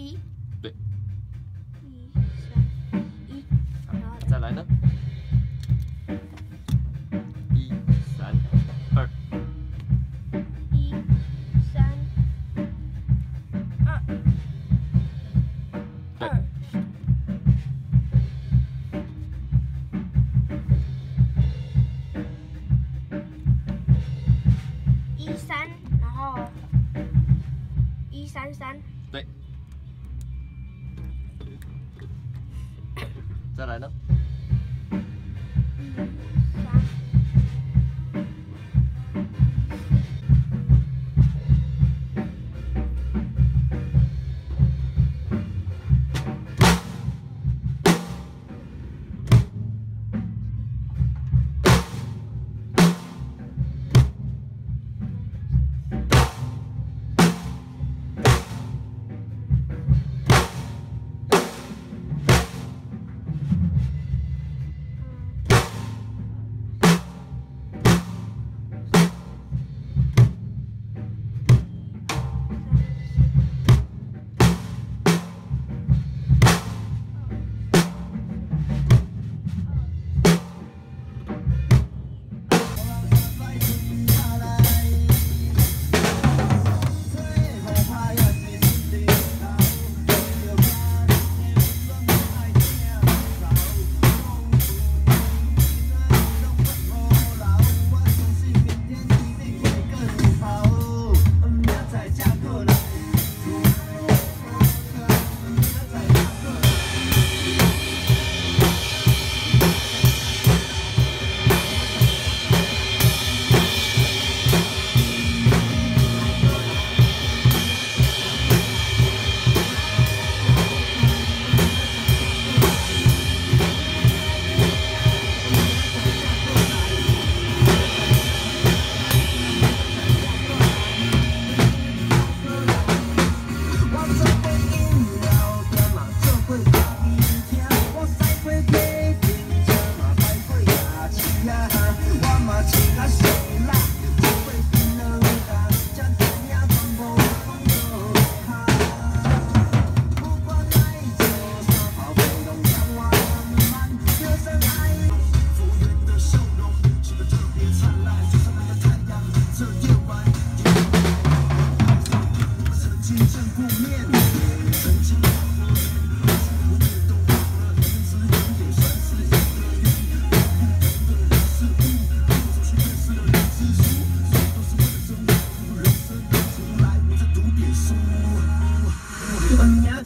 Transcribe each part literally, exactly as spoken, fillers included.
一，对，一三一，好，再来呢？一三二，一三二，对，一三，然后一三三，对。 再来呢？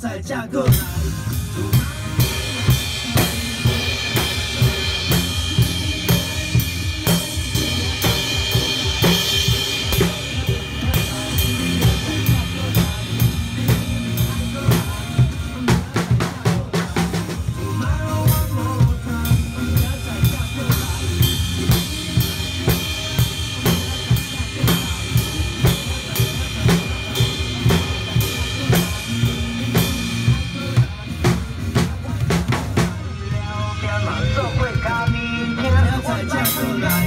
再嫁过来。 We're